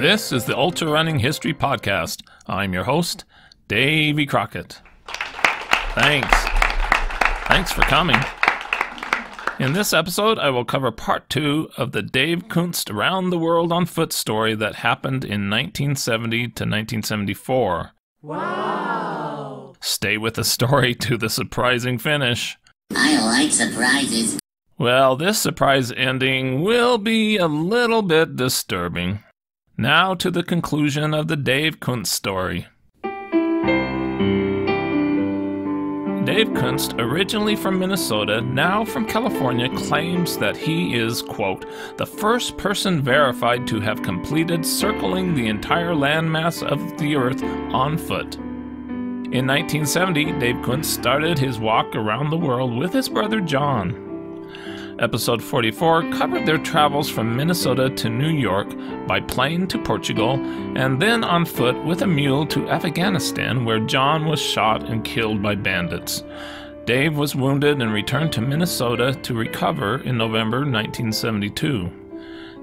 This is the Ultra Running History Podcast. I'm your host, Davey Crockett. Thanks for coming. In this episode, I will cover part 2 of the Dave Kunst Around the World on Foot story that happened in 1970 to 1974. Wow! Stay with the story to the surprising finish. I like surprises. Well, this surprise ending will be a little bit disturbing. Now to the conclusion of the Dave Kunst story. Dave Kunst, originally from Minnesota, now from California, claims that he is, quote, the first person verified to have completed circling the entire landmass of the Earth on foot. In 1970, Dave Kunst started his walk around the world with his brother John. Episode 44 covered their travels from Minnesota to New York, by plane to Portugal, and then on foot with a mule to Afghanistan, where John was shot and killed by bandits. Dave was wounded and returned to Minnesota to recover in November 1972.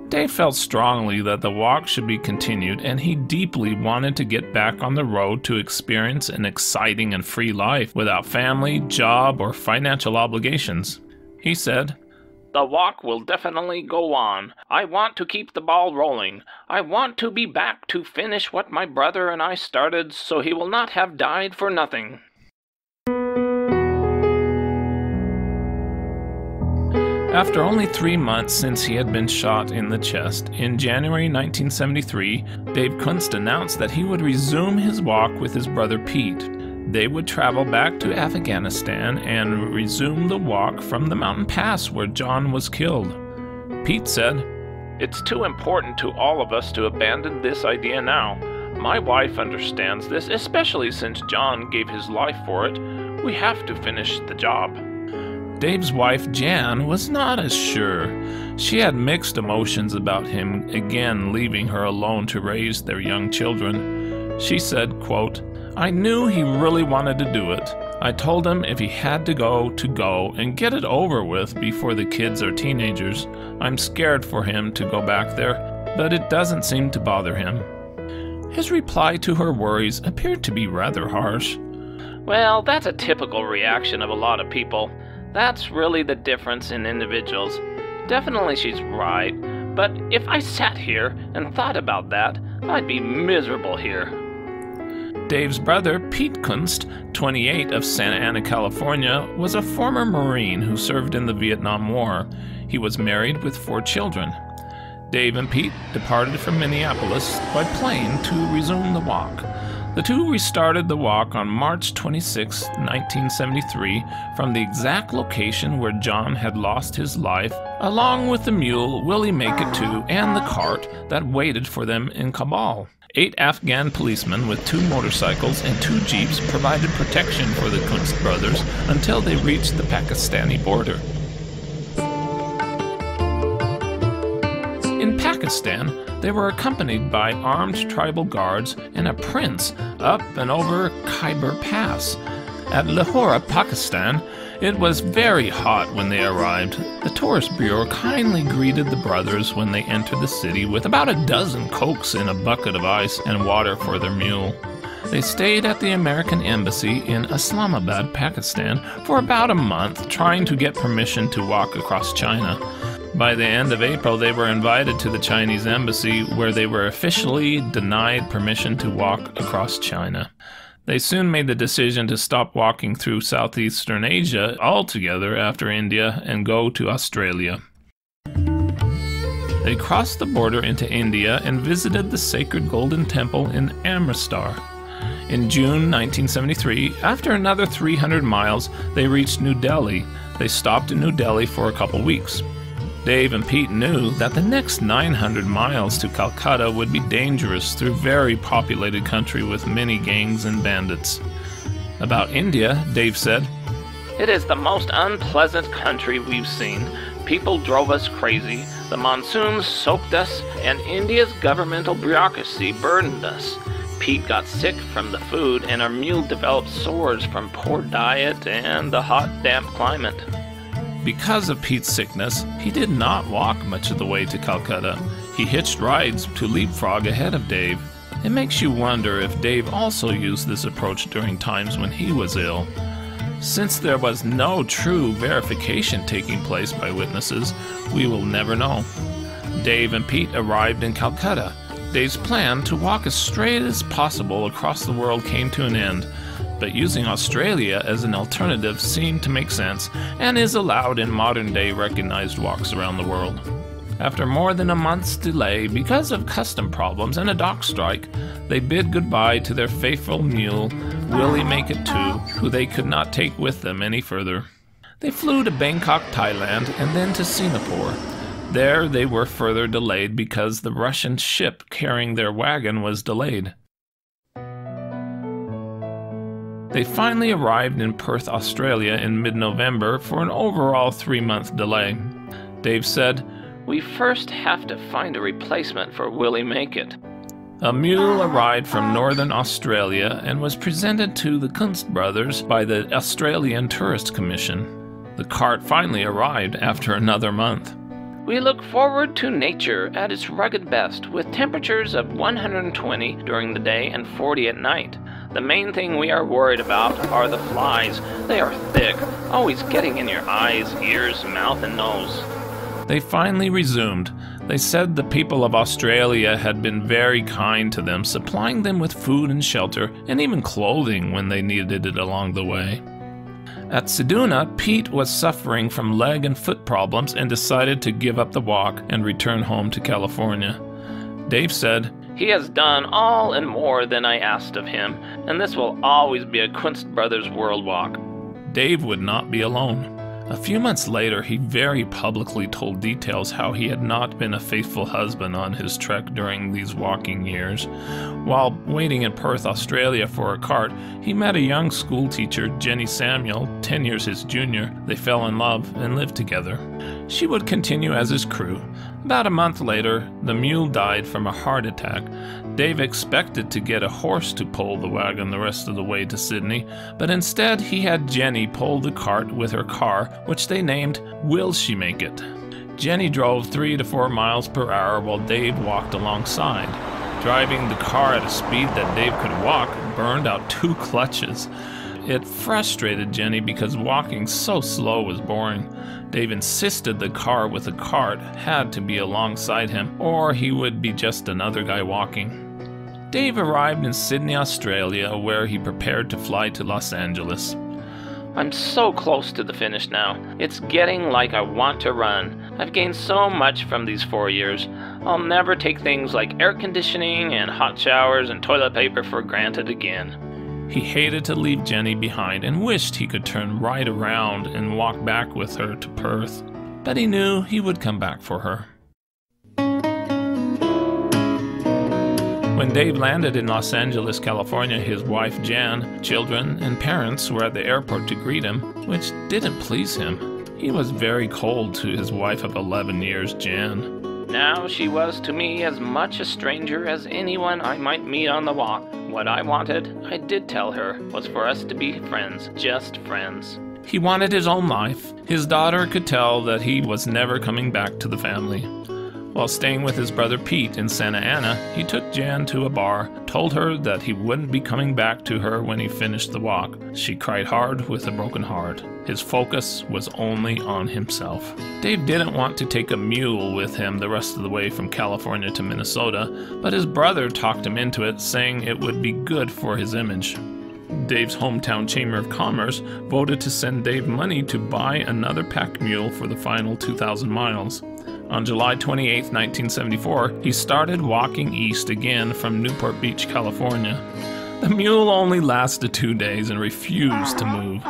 Dave felt strongly that the walk should be continued, and he deeply wanted to get back on the road to experience an exciting and free life without family, job, or financial obligations. He said, "The walk will definitely go on. I want to keep the ball rolling. I want to be back to finish what my brother and I started, so he will not have died for nothing." After only 3 months since he had been shot in the chest, in January 1973, Dave Kunst announced that he would resume his walk with his brother Pete. They would travel back to Afghanistan and resume the walk from the mountain pass where John was killed. Pete said, "It's too important to all of us to abandon this idea now. My wife understands this, especially since John gave his life for it. We have to finish the job." Dave's wife, Jan, was not as sure. She had mixed emotions about him again leaving her alone to raise their young children. She said, quote, "I knew he really wanted to do it. I told him if he had to go and get it over with before the kids are teenagers. I'm scared for him to go back there, but it doesn't seem to bother him." His reply to her worries appeared to be rather harsh. "Well, that's a typical reaction of a lot of people. That's really the difference in individuals. Definitely she's right, but if I sat here and thought about that, I'd be miserable here." Dave's brother, Pete Kunst, 28, of Santa Ana, California, was a former Marine who served in the Vietnam War. He was married with 4 children. Dave and Pete departed from Minneapolis by plane to resume the walk. The two restarted the walk on March 26, 1973, from the exact location where John had lost his life, along with the mule, Willie Make-It-To, and the cart that waited for them in Kabul. 8 Afghan policemen with 2 motorcycles and 2 jeeps provided protection for the Kunst brothers until they reached the Pakistani border. In Pakistan, they were accompanied by armed tribal guards and a prince up and over Khyber Pass. At Lahore, Pakistan, it was very hot when they arrived. The tourist bureau kindly greeted the brothers when they entered the city with about a dozen cokes in a bucket of ice and water for their mule. They stayed at the American Embassy in Islamabad, Pakistan, for about a month, trying to get permission to walk across China. By the end of April, they were invited to the Chinese embassy, where they were officially denied permission to walk across China. They soon made the decision to stop walking through Southeastern Asia altogether after India and go to Australia. They crossed the border into India and visited the sacred Golden Temple in Amritsar. In June 1973, after another 300 miles, they reached New Delhi. They stopped in New Delhi for a couple weeks. Dave and Pete knew that the next 900 miles to Calcutta would be dangerous through very populated country with many gangs and bandits. About India, Dave said, "It is the most unpleasant country we've seen. People drove us crazy, the monsoons soaked us, and India's governmental bureaucracy burdened us. Pete got sick from the food, and our mule developed sores from poor diet and the hot, damp climate." Because of Pete's sickness, he did not walk much of the way to Calcutta. He hitched rides to leapfrog ahead of Dave. It makes you wonder if Dave also used this approach during times when he was ill. Since there was no true verification taking place by witnesses, we will never know. Dave and Pete arrived in Calcutta. Dave's plan to walk as straight as possible across the world came to an end, but using Australia as an alternative seemed to make sense and is allowed in modern-day recognized walks around the world. After more than a month's delay, because of custom problems and a dock strike, they bid goodbye to their faithful mule, Willie Make-It-To, who they could not take with them any further. They flew to Bangkok, Thailand, and then to Singapore. There they were further delayed because the Russian ship carrying their wagon was delayed. They finally arrived in Perth, Australia in mid-November for an overall 3-month delay. Dave said, "We first have to find a replacement for Willie Make It." A mule arrived from northern Australia and was presented to the Kunst brothers by the Australian Tourist Commission. The cart finally arrived after another month. "We look forward to nature at its rugged best, with temperatures of 120 during the day and 40 at night. The main thing we are worried about are the flies. They are thick, always getting in your eyes, ears, mouth, and nose." They finally resumed. They said the people of Australia had been very kind to them, supplying them with food and shelter, and even clothing when they needed it along the way. At Seduna, Pete was suffering from leg and foot problems and decided to give up the walk and return home to California. Dave said, "He has done all and more than I asked of him, and this will always be a Kunst Brothers World Walk." Dave would not be alone. A few months later, he very publicly told details how he had not been a faithful husband on his trek during these walking years. While waiting in Perth, Australia for a cart, he met a young schoolteacher, Jenny Samuel, 10 years his junior. They fell in love and lived together. She would continue as his crew. About a month later, the mule died from a heart attack. Dave expected to get a horse to pull the wagon the rest of the way to Sydney, but instead he had Jenny pull the cart with her car, which they named Will She Make It. Jenny drove 3 to 4 miles per hour while Dave walked alongside. Driving the car at a speed that Dave could walk burned out 2 clutches. It frustrated Jenny because walking so slow was boring. Dave insisted the car with the cart had to be alongside him, or he would be just another guy walking. Dave arrived in Sydney, Australia, where he prepared to fly to Los Angeles. "I'm so close to the finish now. It's getting like I want to run. I've gained so much from these 4 years. I'll never take things like air conditioning and hot showers and toilet paper for granted again." He hated to leave Jenny behind and wished he could turn right around and walk back with her to Perth, but he knew he would come back for her. When Dave landed in Los Angeles, California, his wife Jan, children, and parents were at the airport to greet him, which didn't please him. He was very cold to his wife of 11 years, Jan. "Now she was to me as much a stranger as anyone I might meet on the walk. What I wanted, I did tell her, was for us to be friends, just friends." He wanted his own life. His daughter could tell that he was never coming back to the family. While staying with his brother Pete in Santa Ana, he took Jan to a bar, told her that he wouldn't be coming back to her when he finished the walk. She cried hard with a broken heart. His focus was only on himself. Dave didn't want to take a mule with him the rest of the way from California to Minnesota, but his brother talked him into it, saying it would be good for his image. Dave's hometown Chamber of Commerce voted to send Dave money to buy another pack mule for the final 2,000 miles. On July 28, 1974, he started walking east again from Newport Beach, California. The mule only lasted 2 days and refused to move.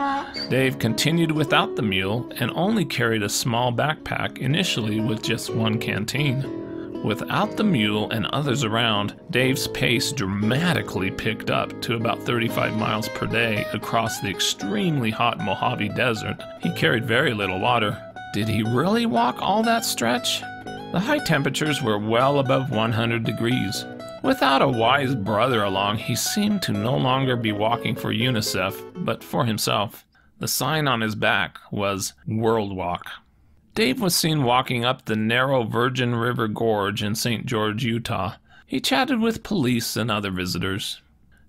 Dave continued without the mule and only carried a small backpack, initially with just 1 canteen. Without the mule and others around, Dave's pace dramatically picked up to about 35 miles per day across the extremely hot Mojave Desert. He carried very little water. Did he really walk all that stretch? The high temperatures were well above 100 degrees. Without a wise brother along, he seemed to no longer be walking for UNICEF, but for himself. The sign on his back was World Walk. Dave was seen walking up the narrow Virgin River Gorge in St. George, Utah. He chatted with police and other visitors.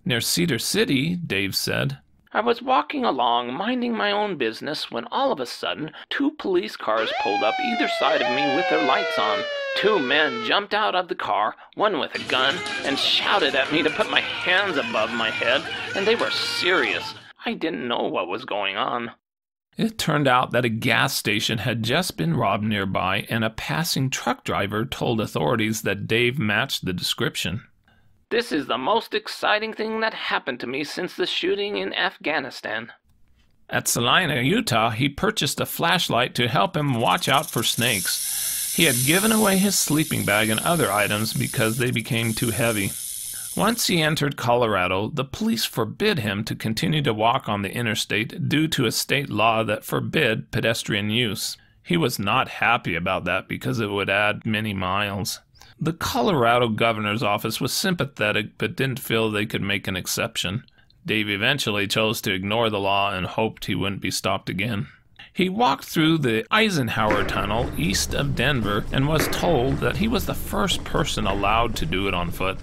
Near Cedar City, Dave said, "I was walking along, minding my own business, when all of a sudden, two police cars pulled up either side of me with their lights on. Two men jumped out of the car, one with a gun, and shouted at me to put my hands above my head, and they were serious. I didn't know what was going on." It turned out that a gas station had just been robbed nearby, and a passing truck driver told authorities that Dave matched the description. "This is the most exciting thing that happened to me since the shooting in Afghanistan." At Salina, Utah, he purchased a flashlight to help him watch out for snakes. He had given away his sleeping bag and other items because they became too heavy. Once he entered Colorado, the police forbid him to continue to walk on the interstate due to a state law that forbid pedestrian use. He was not happy about that because it would add many miles. The Colorado governor's office was sympathetic but didn't feel they could make an exception. Dave eventually chose to ignore the law and hoped he wouldn't be stopped again. He walked through the Eisenhower Tunnel east of Denver and was told that he was the first person allowed to do it on foot.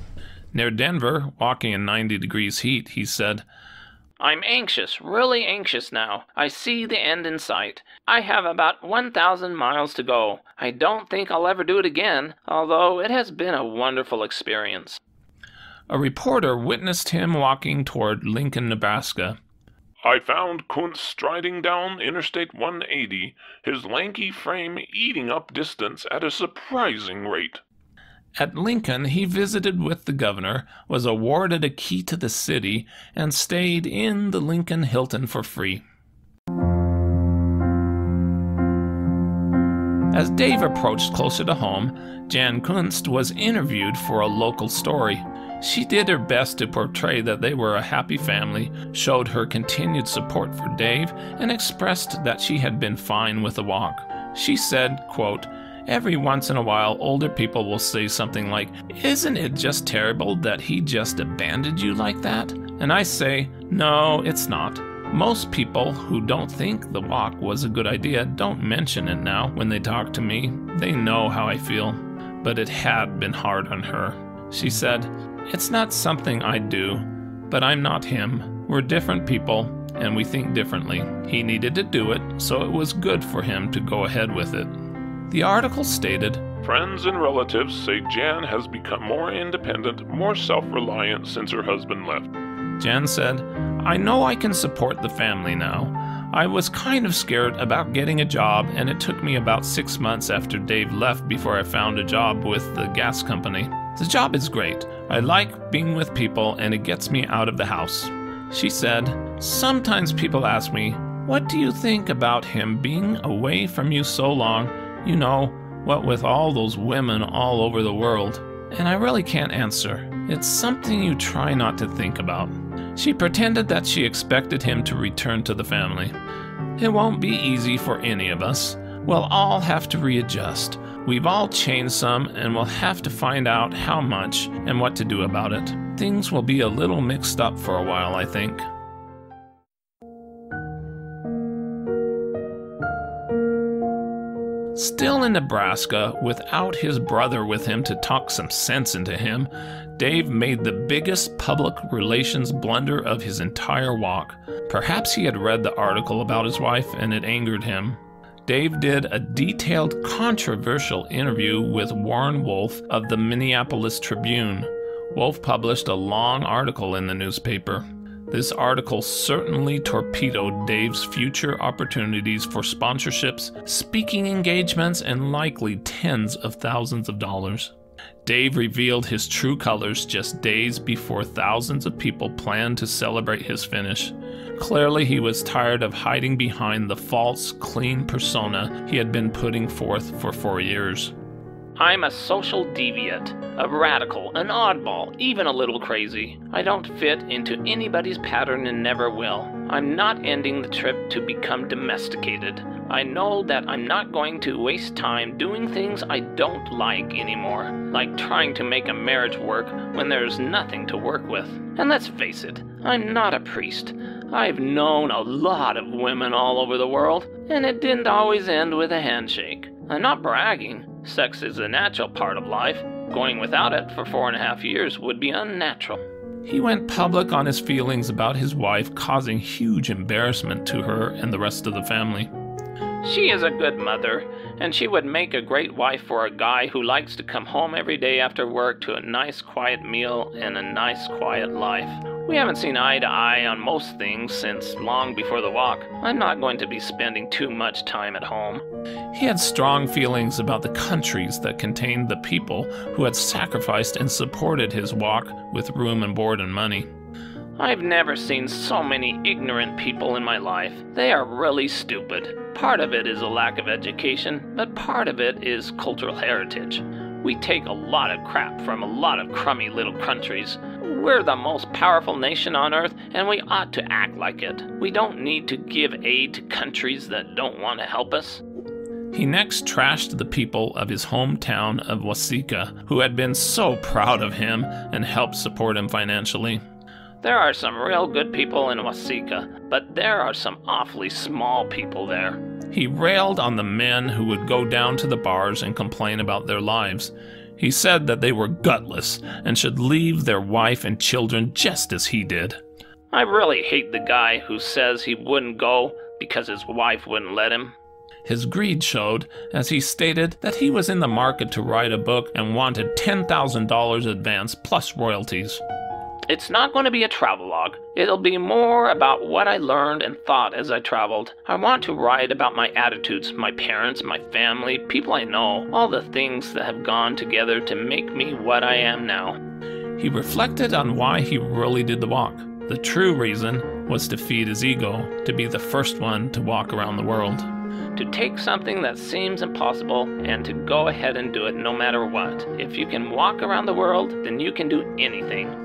Near Denver, walking in 90 degrees heat, he said, "I'm anxious, really anxious now. I see the end in sight. I have about 1,000 miles to go. I don't think I'll ever do it again, although it has been a wonderful experience." A reporter witnessed him walking toward Lincoln, Nebraska. "I found Kunst striding down Interstate 180, his lanky frame eating up distance at a surprising rate." At Lincoln, he visited with the governor, was awarded a key to the city, and stayed in the Lincoln Hilton for free. As Dave approached closer to home, Jan Kunst was interviewed for a local story. She did her best to portray that they were a happy family, showed her continued support for Dave, and expressed that she had been fine with the walk. She said, quote, "Every once in a while, older people will say something like, 'Isn't it just terrible that he just abandoned you like that?' And I say, 'No, it's not.' Most people who don't think the walk was a good idea don't mention it now when they talk to me. They know how I feel." But it had been hard on her. She said, "It's not something I do, but I'm not him. We're different people, and we think differently. He needed to do it, so it was good for him to go ahead with it." The article stated, "Friends and relatives say Jan has become more independent, more self-reliant since her husband left." Jan said, "I know I can support the family now. I was kind of scared about getting a job, and it took me about 6 months after Dave left before I found a job with the gas company. The job is great. I like being with people, and it gets me out of the house." She said, "Sometimes people ask me, 'What do you think about him being away from you so long? You know, what with all those women all over the world.' And I really can't answer. It's something you try not to think about." She pretended that she expected him to return to the family. "It won't be easy for any of us. We'll all have to readjust. We've all changed some, and we'll have to find out how much and what to do about it. Things will be a little mixed up for a while, I think." Still in Nebraska, without his brother with him to talk some sense into him, Dave made the biggest public relations blunder of his entire walk. Perhaps he had read the article about his wife and it angered him. Dave did a detailed, controversial interview with Warren Wolfe of the Minneapolis Tribune. Wolfe published a long article in the newspaper. This article certainly torpedoed Dave's future opportunities for sponsorships, speaking engagements, and likely tens of thousands of dollars. Dave revealed his true colors just days before thousands of people planned to celebrate his finish. Clearly, he was tired of hiding behind the false, clean persona he had been putting forth for 4 years. "I'm a social deviant, a radical, an oddball, even a little crazy. I don't fit into anybody's pattern and never will. I'm not ending the trip to become domesticated. I know that I'm not going to waste time doing things I don't like anymore, like trying to make a marriage work when there's nothing to work with. And let's face it, I'm not a priest. I've known a lot of women all over the world, and it didn't always end with a handshake. I'm not bragging. Sex is a natural part of life. Going without it for 4.5 years would be unnatural." He went public on his feelings about his wife, causing huge embarrassment to her and the rest of the family. "She is a good mother, and she would make a great wife for a guy who likes to come home every day after work to a nice quiet meal and a nice quiet life. We haven't seen eye to eye on most things since long before the walk. I'm not going to be spending too much time at home." He had strong feelings about the countries that contained the people who had sacrificed and supported his walk with room and board and money. "I've never seen so many ignorant people in my life. They are really stupid. Part of it is a lack of education, but part of it is cultural heritage. We take a lot of crap from a lot of crummy little countries. We're the most powerful nation on earth, and we ought to act like it. We don't need to give aid to countries that don't want to help us." He next trashed the people of his hometown of Waseca, who had been so proud of him and helped support him financially. "There are some real good people in Waseca, but there are some awfully small people there." He railed on the men who would go down to the bars and complain about their lives. He said that they were gutless and should leave their wife and children just as he did. "I really hate the guy who says he wouldn't go because his wife wouldn't let him." His greed showed as he stated that he was in the market to write a book and wanted $10,000 advance plus royalties. "It's not going to be a travelogue. It'll be more about what I learned and thought as I traveled. I want to write about my attitudes, my parents, my family, people I know, all the things that have gone together to make me what I am now." He reflected on why he really did the walk. The true reason was to feed his ego, to be the first one to walk around the world. "To take something that seems impossible and to go ahead and do it no matter what. If you can walk around the world, then you can do anything."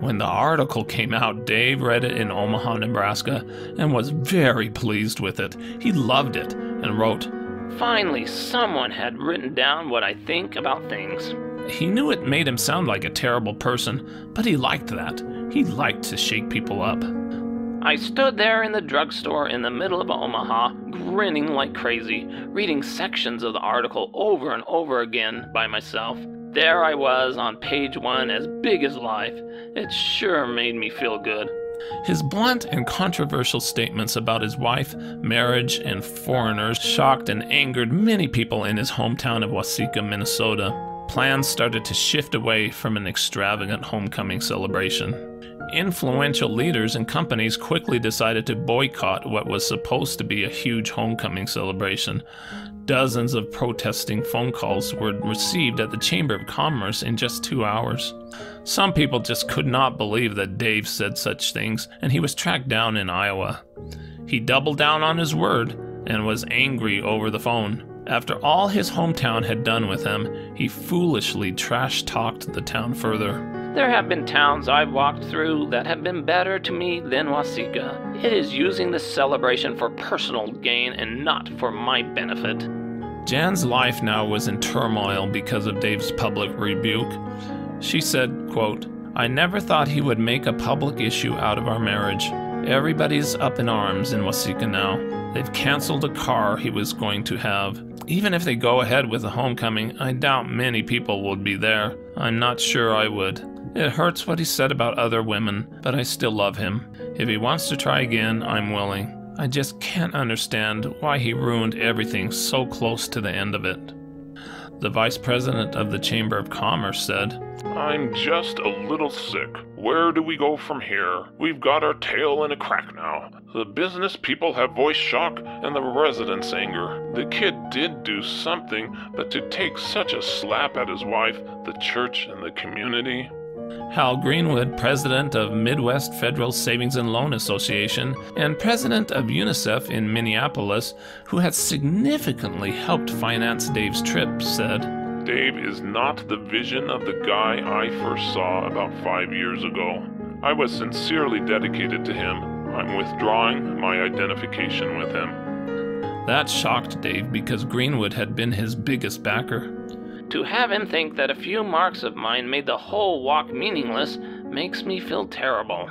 When the article came out, Dave read it in Omaha, Nebraska, and was very pleased with it. He loved it and wrote, "Finally, someone had written down what I think about things." He knew it made him sound like a terrible person, but he liked that. He liked to shake people up. "I stood there in the drugstore in the middle of Omaha, grinning like crazy, reading sections of the article over and over again by myself. There I was on page 1, as big as life. It sure made me feel good." His blunt and controversial statements about his wife, marriage, and foreigners shocked and angered many people in his hometown of Waseca, Minnesota. Plans started to shift away from an extravagant homecoming celebration. Influential leaders and companies quickly decided to boycott what was supposed to be a huge homecoming celebration. Dozens of protesting phone calls were received at the Chamber of Commerce in just 2 hours. Some people just could not believe that Dave said such things, and he was tracked down in Iowa. He doubled down on his word and was angry over the phone. After all his hometown had done with him, he foolishly trash-talked the town further. "There have been towns I've walked through that have been better to me than Waseca. It is using this celebration for personal gain and not for my benefit." Jan's life now was in turmoil because of Dave's public rebuke. She said, quote, "I never thought he would make a public issue out of our marriage. Everybody's up in arms in Waseca now. They've canceled a car he was going to have. Even if they go ahead with the homecoming, I doubt many people would be there. I'm not sure I would. It hurts what he said about other women, but I still love him. If he wants to try again, I'm willing. I just can't understand why he ruined everything so close to the end of it." The vice president of the Chamber of Commerce said, "I'm just a little sick. Where do we go from here? We've got our tail in a crack now. The business people have voice shock and the residents' anger. The kid did do something, but to take such a slap at his wife, the church, and the community." Hal Greenwood, president of Midwest Federal Savings and Loan Association and president of UNICEF in Minneapolis, who had significantly helped finance Dave's trip, said, "Dave is not the vision of the guy I first saw about 5 years ago. I was sincerely dedicated to him. I'm withdrawing my identification with him." That shocked Dave because Greenwood had been his biggest backer. "To have him think that a few marks of mine made the whole walk meaningless makes me feel terrible."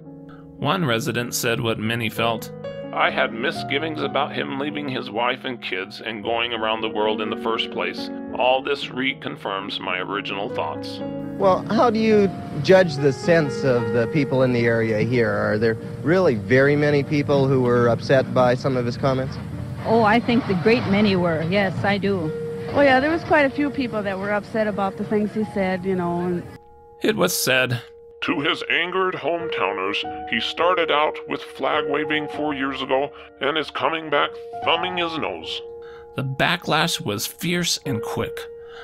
One resident said what many felt. I had misgivings about him leaving his wife and kids and going around the world in the first place. All this reconfirms my original thoughts. Well, how do you judge the sense of the people in the area here? Are there really very many people who were upset by some of his comments? Oh, I think the great many were. Yes, I do. Oh, yeah, there was quite a few people that were upset about the things he said, you know. And it was said, to his angered hometowners, he started out with flag waving 4 years ago and is coming back thumbing his nose. The backlash was fierce and quick.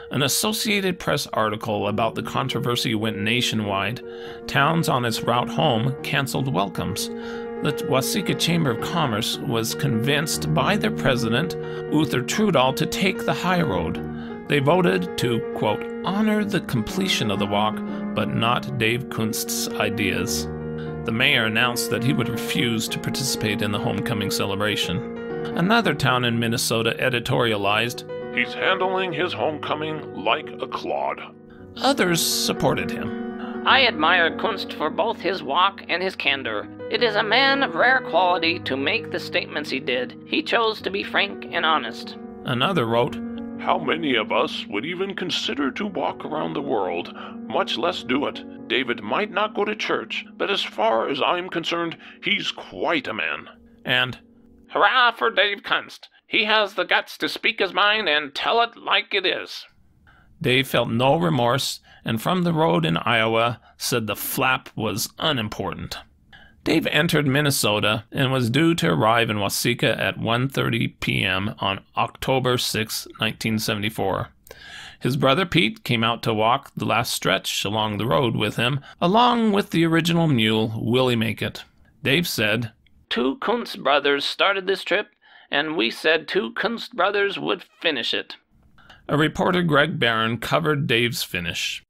An Associated Press article about the controversy went nationwide. Towns on its route home canceled welcomes. The Waseca Chamber of Commerce was convinced by their president, Othar Trodahl, to take the high road. They voted to, quote, honor the completion of the walk, but not Dave Kunst's ideas. The mayor announced that he would refuse to participate in the homecoming celebration. Another town in Minnesota editorialized, he's handling his homecoming like a clod. Others supported him. I admire Kunst for both his walk and his candor. It is a man of rare quality to make the statements he did. He chose to be frank and honest. Another wrote, how many of us would even consider to walk around the world, much less do it? David might not go to church, but as far as I'm concerned, he's quite a man. And, hurrah for Dave Kunst. He has the guts to speak his mind and tell it like it is. Dave felt no remorse, and from the road in Iowa said the flap was unimportant. Dave entered Minnesota and was due to arrive in Waseca at 1:30 p.m. on October 6, 1974. His brother Pete came out to walk the last stretch along the road with him, along with the original mule, Willie Make-It. Dave said, two Kunst brothers started this trip, and we said two Kunst brothers would finish it. A reporter, Greg Barron, covered Dave's finish.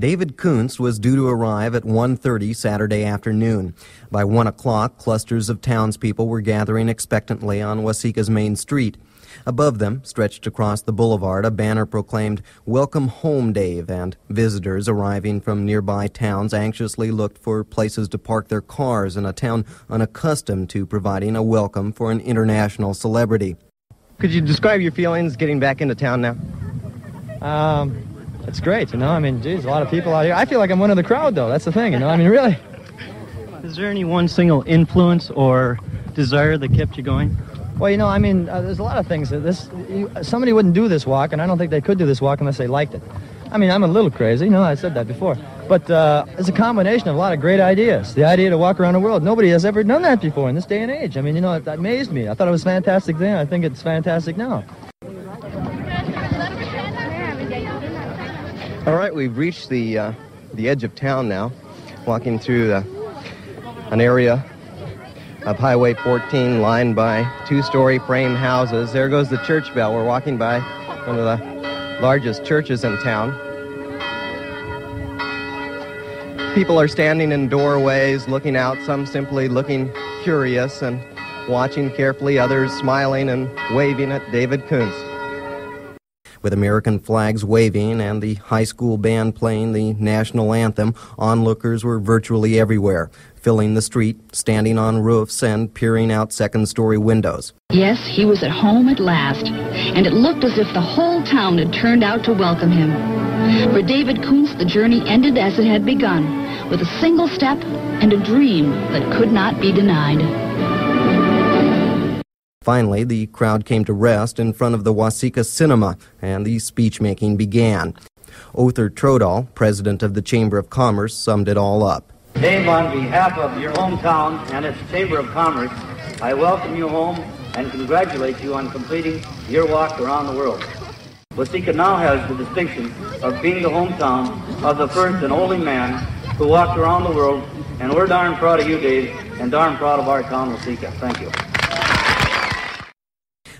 David Kunst was due to arrive at 1:30 Saturday afternoon. By 1 o'clock, clusters of townspeople were gathering expectantly on Waseca's main street. Above them, stretched across the boulevard, a banner proclaimed, Welcome Home, Dave, and visitors arriving from nearby towns anxiously looked for places to park their cars in a town unaccustomed to providing a welcome for an international celebrity. Could you describe your feelings getting back into town now? It's great, you know, I mean, geez, a lot of people out here. I feel like I'm one of the crowd, though. That's the thing, you know, I mean, really. Is there any one single influence or desire that kept you going? Well, you know, I mean, there's a lot of things. Somebody wouldn't do this walk, and I don't think they could do this walk unless they liked it. I mean, I'm a little crazy, you know, I said that before. But it's a combination of a lot of great ideas. The idea to walk around the world. Nobody has ever done that before in this day and age. I mean, you know, it amazed me. I thought it was fantastic then. I think it's fantastic now. All right, we've reached the edge of town now, walking through an area of Highway 14 lined by two-story frame houses. There goes the church bell. We're walking by one of the largest churches in town. People are standing in doorways, looking out, some simply looking curious and watching carefully, others smiling and waving at David Kunst. With American flags waving and the high school band playing the national anthem, onlookers were virtually everywhere, filling the street, standing on roofs, and peering out second-story windows. Yes, he was at home at last, and it looked as if the whole town had turned out to welcome him. For David Kunst, the journey ended as it had begun, with a single step and a dream that could not be denied. Finally, the crowd came to rest in front of the Waseca Cinema, and the speech-making began. Othar Trodahl, president of the Chamber of Commerce, summed it all up. Dave, on behalf of your hometown and its Chamber of Commerce, I welcome you home and congratulate you on completing your walk around the world. Waseca now has the distinction of being the hometown of the first and only man who walked around the world, and we're darn proud of you, Dave, and darn proud of our town, Waseca. Thank you.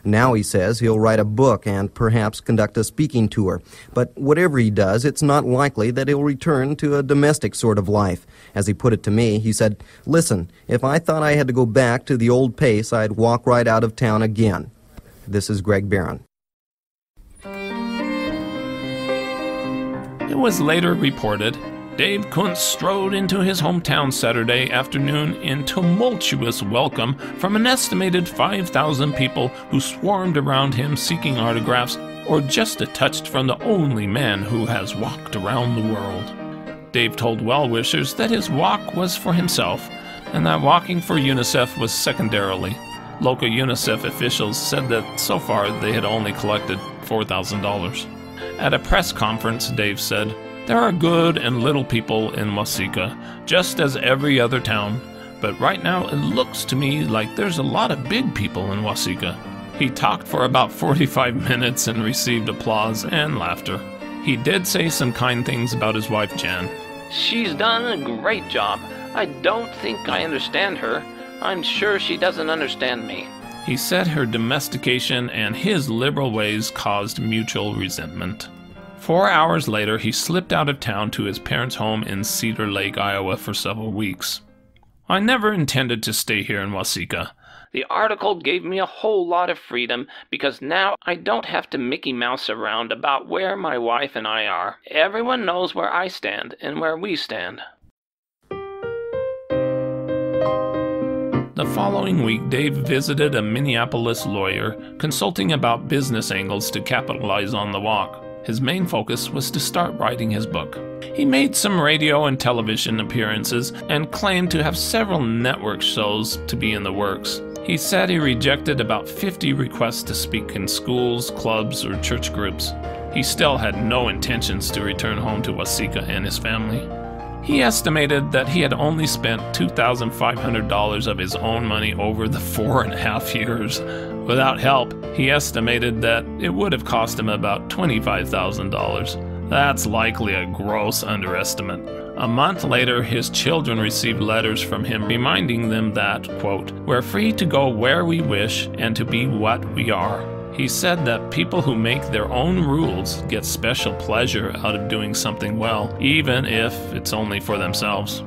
Now, he says, he'll write a book and perhaps conduct a speaking tour. But whatever he does, it's not likely that he'll return to a domestic sort of life. As he put it to me, he said, listen, if I thought I had to go back to the old pace, I'd walk right out of town again. This is Greg Barron. It was later reported Dave Kunst strode into his hometown Saturday afternoon in tumultuous welcome from an estimated 5,000 people who swarmed around him seeking autographs or just a touch from the only man who has walked around the world. Dave told well-wishers that his walk was for himself and that walking for UNICEF was secondarily. Local UNICEF officials said that so far they had only collected $4,000. At a press conference, Dave said, "There are good and little people in Waseca, just as every other town, but right now it looks to me like there's a lot of big people in Waseca." He talked for about 45 minutes and received applause and laughter. He did say some kind things about his wife, Jan. "She's done a great job. I don't think I understand her. I'm sure she doesn't understand me." He said her domestication and his liberal ways caused mutual resentment. 4 hours later, he slipped out of town to his parents' home in Cedar Lake, Iowa for several weeks. "I never intended to stay here in Waseca. The article gave me a whole lot of freedom because now I don't have to Mickey Mouse around about where my wife and I are. Everyone knows where I stand and where we stand." The following week, Dave visited a Minneapolis lawyer, consulting about business angles to capitalize on the walk. His main focus was to start writing his book. He made some radio and television appearances and claimed to have several network shows to be in the works. He said he rejected about 50 requests to speak in schools, clubs, or church groups. He still had no intentions to return home to Waseca and his family. He estimated that he had only spent $2,500 of his own money over the 4.5 years. Without help, he estimated that it would have cost him about $25,000. That's likely a gross underestimate. A month later, his children received letters from him reminding them that, quote, "We're free to go where we wish and to be what we are." He said that people who make their own rules get special pleasure out of doing something well, even if it's only for themselves.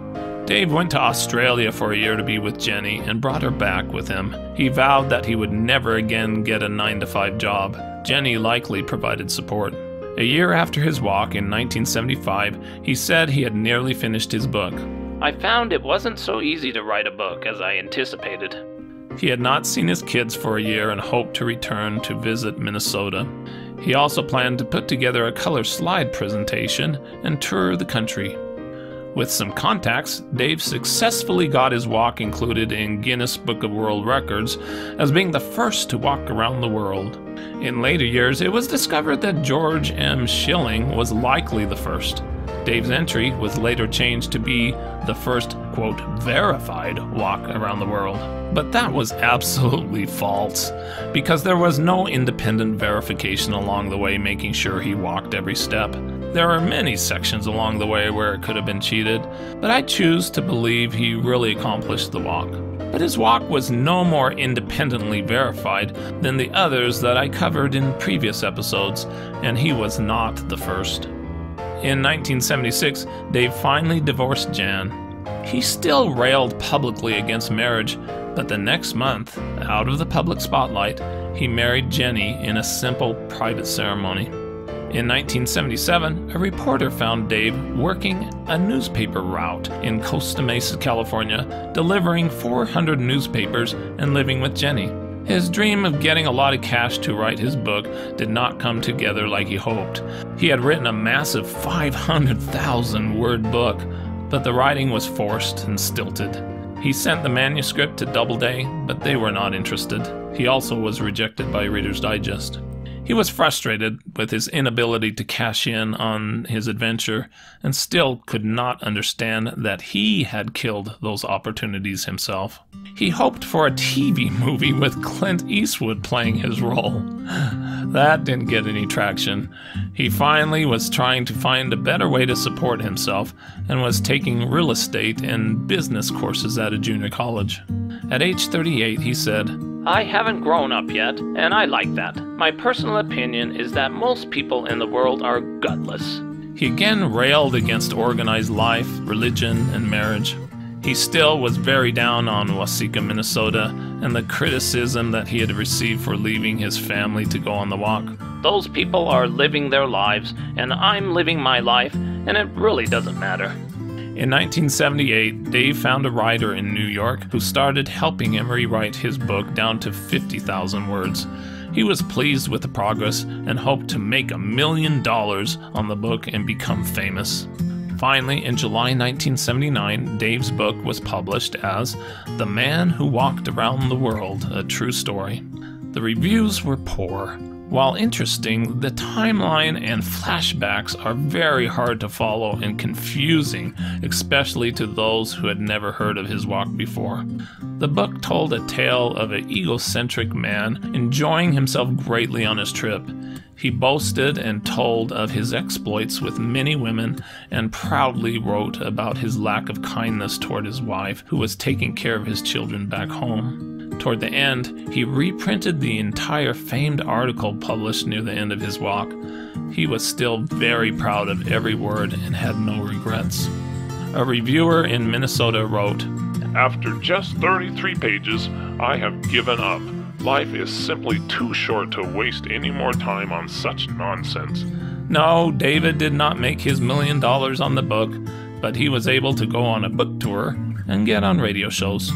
Dave went to Australia for a year to be with Jenny and brought her back with him. He vowed that he would never again get a 9-to-5 job. Jenny likely provided support. A year after his walk in 1975, he said he had nearly finished his book. "I found it wasn't so easy to write a book as I anticipated." He had not seen his kids for a year and hoped to return to visit Minnesota. He also planned to put together a color slide presentation and tour the country. With some contacts, Dave successfully got his walk included in Guinness Book of World Records as being the first to walk around the world. In later years, it was discovered that George M. Schilling was likely the first. Dave's entry was later changed to be the first, quote, "verified walk around the world." But that was absolutely false, because there was no independent verification along the way making sure he walked every step. There are many sections along the way where it could have been cheated, but I choose to believe he really accomplished the walk. But his walk was no more independently verified than the others that I covered in previous episodes, and he was not the first. In 1976, Dave finally divorced Jan. He still railed publicly against marriage, but the next month, out of the public spotlight, he married Jenny in a simple private ceremony. In 1977, a reporter found Dave working a newspaper route in Costa Mesa, California, delivering 400 newspapers and living with Jenny. His dream of getting a lot of cash to write his book did not come together like he hoped. He had written a massive 500,000-word book, but the writing was forced and stilted. He sent the manuscript to Doubleday, but they were not interested. He also was rejected by Reader's Digest. He was frustrated with his inability to cash in on his adventure and still could not understand that he had killed those opportunities himself. He hoped for a TV movie with Clint Eastwood playing his role. That didn't get any traction. He finally was trying to find a better way to support himself and was taking real estate and business courses at a junior college. At age 38, he said, "I haven't grown up yet, and I like that. My personal opinion is that most people in the world are gutless." He again railed against organized life, religion, and marriage. He still was very down on Waseca, Minnesota, and the criticism that he had received for leaving his family to go on the walk. "Those people are living their lives, and I'm living my life, and it really doesn't matter. In 1978, Dave found a writer in New York who started helping him rewrite his book down to 50,000 words. He was pleased with the progress and hoped to make $1 million on the book and become famous. Finally, in July 1979, Dave's book was published as The Man Who Walked Around the World: A True Story. The reviews were poor. While interesting, the timeline and flashbacks are very hard to follow and confusing, especially to those who had never heard of his walk before. The book told a tale of an egocentric man enjoying himself greatly on his trip. He boasted and told of his exploits with many women and proudly wrote about his lack of kindness toward his wife, who was taking care of his children back home. Toward the end, he reprinted the entire famed article published near the end of his walk. He was still very proud of every word and had no regrets. A reviewer in Minnesota wrote, "After just 33 pages, I have given up. Life is simply too short to waste any more time on such nonsense." No, David did not make his $1 million on the book, but he was able to go on a book tour and get on radio shows.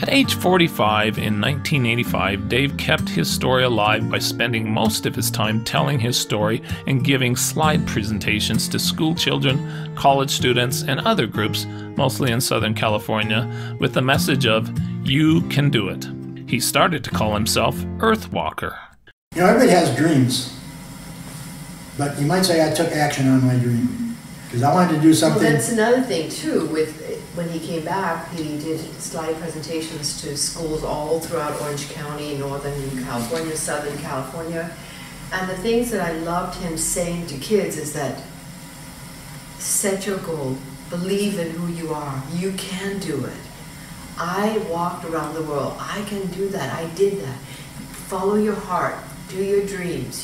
At age 45 in 1985, Dave kept his story alive by spending most of his time telling his story and giving slide presentations to school children, college students, and other groups, mostly in Southern California, with the message of, "You can do it." He started to call himself Earthwalker. You know, everybody has dreams, but you might say I took action on my dream, because I wanted to do something. Well, that's another thing, too, with... When he came back, he did slide presentations to schools all throughout Orange County, Northern California, Southern California. And the things that I loved him saying to kids is that, set your goal, believe in who you are, you can do it. I walked around the world, I can do that, I did that. Follow your heart, do your dreams.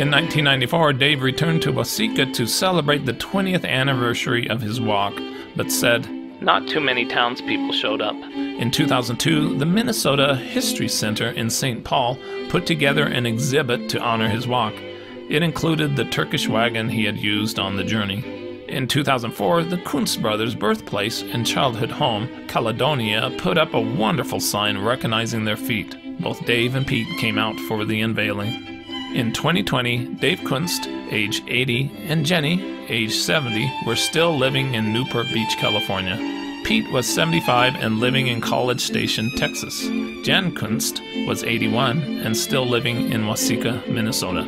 In 1994, Dave returned to Waseca to celebrate the 20th anniversary of his walk, but said, "Not too many townspeople showed up." In 2002, the Minnesota History Center in St. Paul put together an exhibit to honor his walk. It included the Turkish wagon he had used on the journey. In 2004, the Kunst brothers' birthplace and childhood home, Caledonia, put up a wonderful sign recognizing their feat. Both Dave and Pete came out for the unveiling. In 2020, Dave Kunst, age 80, and Jenny, age 70, were still living in Newport Beach, California. Pete was 75 and living in College Station, Texas. Jan Kunst was 81 and still living in Waseca, Minnesota.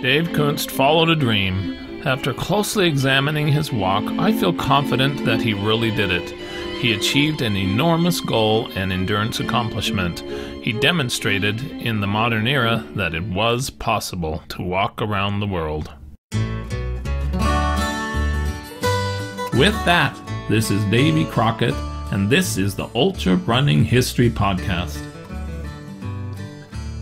Dave Kunst followed a dream. After closely examining his walk, I feel confident that he really did it. He achieved an enormous goal and endurance accomplishment. He demonstrated in the modern era that it was possible to walk around the world. With that, this is Davey Crockett, and this is the Ultra Running History Podcast.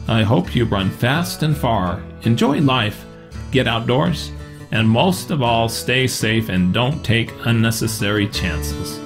I hope you run fast and far, enjoy life, get outdoors, and most of all, stay safe and don't take unnecessary chances.